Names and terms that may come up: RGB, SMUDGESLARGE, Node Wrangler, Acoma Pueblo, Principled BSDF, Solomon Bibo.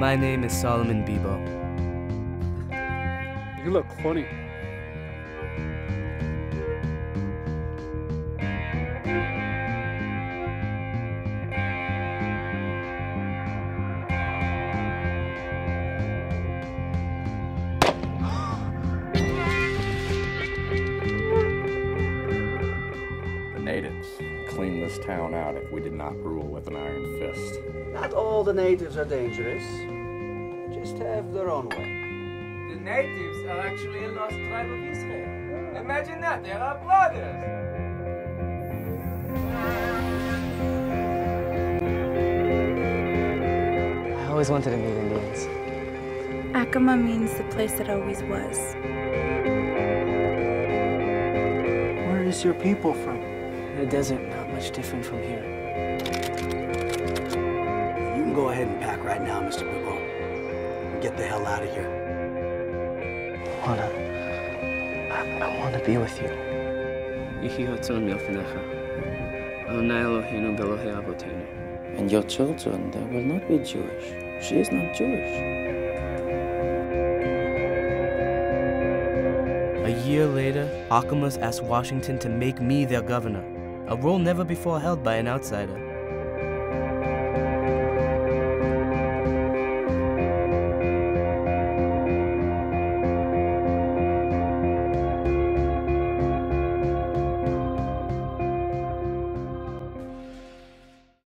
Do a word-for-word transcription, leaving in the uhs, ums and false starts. My name is Solomon Bibo. You look funny. The natives cleaned this town out if we did not rule with an iron fist. Not all the natives are dangerous. They just have their own way. The natives are actually a lost tribe of Israel. Imagine that, they're our brothers! I always wanted to meet Indians. Acoma means the place that always was. Where is your people from? The desert, not much different from here. You can go ahead and pack right now, Mister Bibo. And get the hell out of here. I wanna... I, I wanna be with you. And your children, they will not be Jewish. She is not Jewish. A year later, Acomas asked Washington to make me their governor, a role never before held by an outsider.